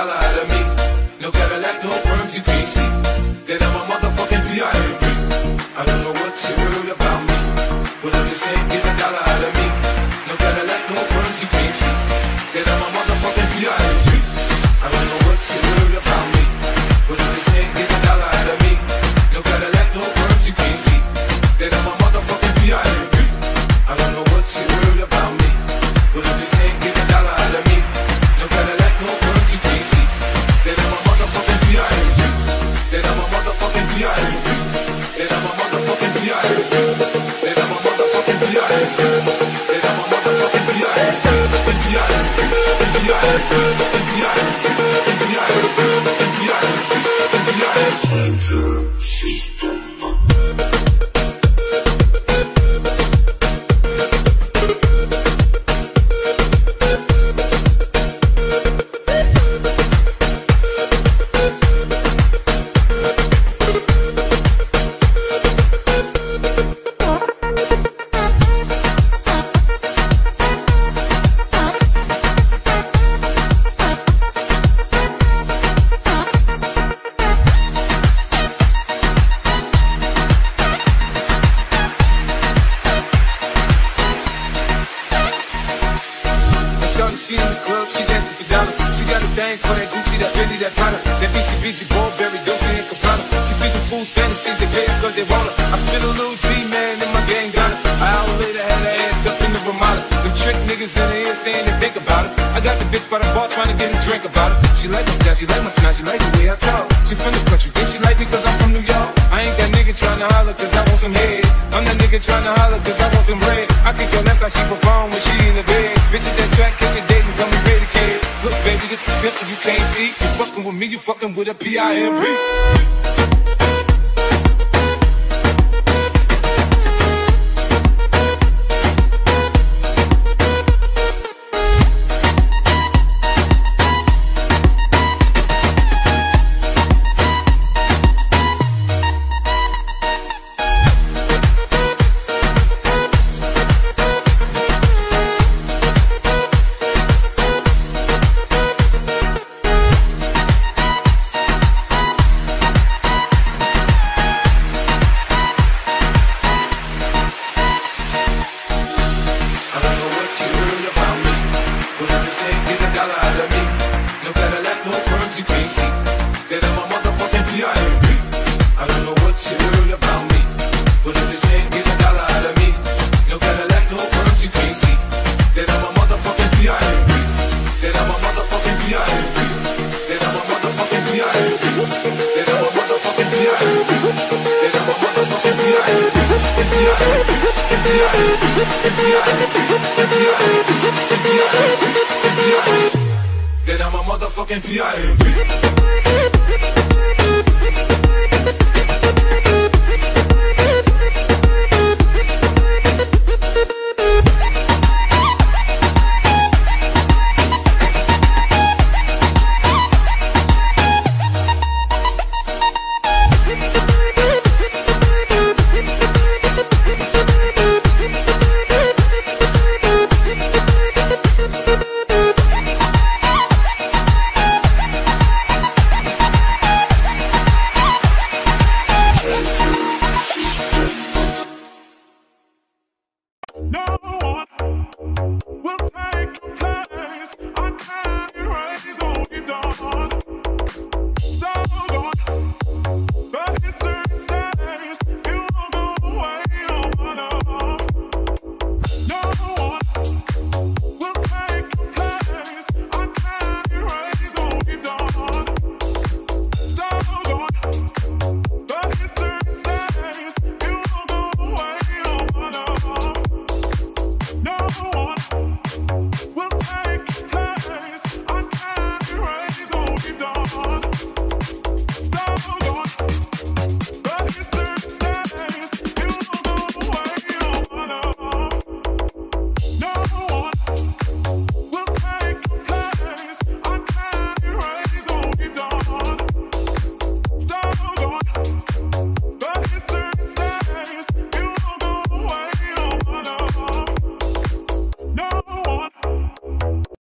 dollar out of me. No Cadillac, no worms, you crazy. Then I'm a motherfucking P.I.M.P. I don't know what you heard about me, but I'm just saying, get a dollar out of me. No Cadillac, no worms, you crazy. Then I'm a motherfucking P.I.M.P. I don't know what you heard about me, but I'm just saying, get a dollar out of me. No Cadillac, no worms, you crazy. Then I'm a motherfucking P.I.M.P. I don't know what you heard about me, but I'm just saying, get a dollar out of me. No Cadillac, no worms, you crazy. Then I'm a motherfucking P.I.M.P. Then I'm a motherfucking P.I.M.P. Then I'm a motherfucking P.I.M.P. Then I'm a motherfucking P.I.M.P. Then I'm a motherfucking P.I.M.P. She in the club, she dancing for dollars. She got a thing for that Gucci, that Freddy, that Prada, that BCBG, Burberry, Dolce, and Gabbana. She feeding fools fantasies, they pay her cause they want her. I spit a little G, man, and my gang got her. An hour later, had her ass up in the Ramada. Them trick niggas in her ear saying they think about it. I got the bitch by the bar trying to get a drink about it. She like my style, she like my smile, she like the way I talk. She from the country, bitch, she like me cause I'm from New York. I ain't that nigga trying to holler cause I want some head. I'm that nigga trying to holler cause I want some bread. I can go, that's how she perform when she in the bed. Bitch, at that track, catch a date and come and ready, kid. Look, baby, this is simple, you can't see. You fucking with me, you fucking with a P.I.M.P. Then I'm a motherfucking P.I.M.P.